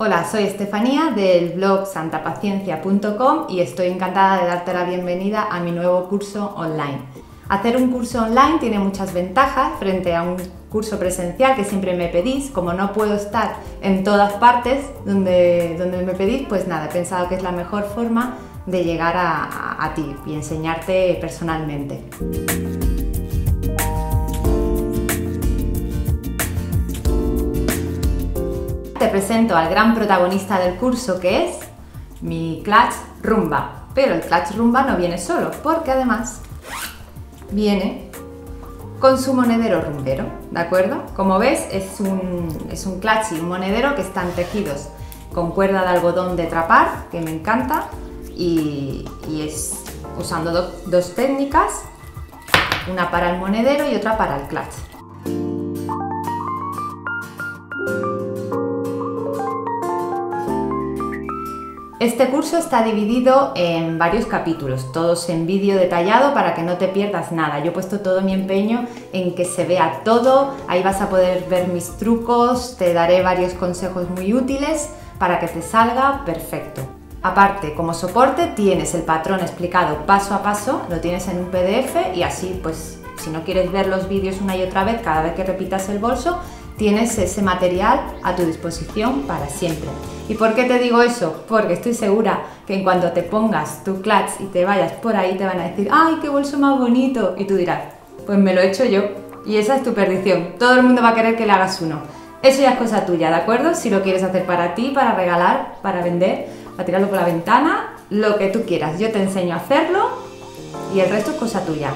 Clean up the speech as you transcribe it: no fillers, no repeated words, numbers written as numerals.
Hola, soy Estefanía del blog santapaciencia.com y estoy encantada de darte la bienvenida a mi nuevo curso online. Hacer un curso online tiene muchas ventajas frente a un curso presencial que siempre me pedís. Como no puedo estar en todas partes donde me pedís, pues nada, he pensado que es la mejor forma de llegar a ti y enseñarte personalmente. Te presento al gran protagonista del curso, que es mi Clutch Rumba. Pero el Clutch Rumba no viene solo, porque además viene con su monedero rumbero, ¿de acuerdo? Como ves, es un clutch y un monedero que están tejidos con cuerda de algodón de trapar, que me encanta, y es usando dos técnicas, una para el monedero y otra para el clutch. Este curso está dividido en varios capítulos, todos en vídeo detallado para que no te pierdas nada. Yo he puesto todo mi empeño en que se vea todo, ahí vas a poder ver mis trucos, te daré varios consejos muy útiles para que te salga perfecto. Aparte, como soporte tienes el patrón explicado paso a paso, lo tienes en un PDF y así, pues, si no quieres ver los vídeos una y otra vez cada vez que repitas el bolso, tienes ese material a tu disposición para siempre. ¿Y por qué te digo eso? Porque estoy segura que en cuanto te pongas tu clutch y te vayas por ahí, te van a decir ¡ay, qué bolso más bonito! Y tú dirás, pues me lo he hecho yo. Y esa es tu perdición. Todo el mundo va a querer que le hagas uno. Eso ya es cosa tuya, ¿de acuerdo? Si lo quieres hacer para ti, para regalar, para vender, para tirarlo por la ventana, lo que tú quieras. Yo te enseño a hacerlo y el resto es cosa tuya.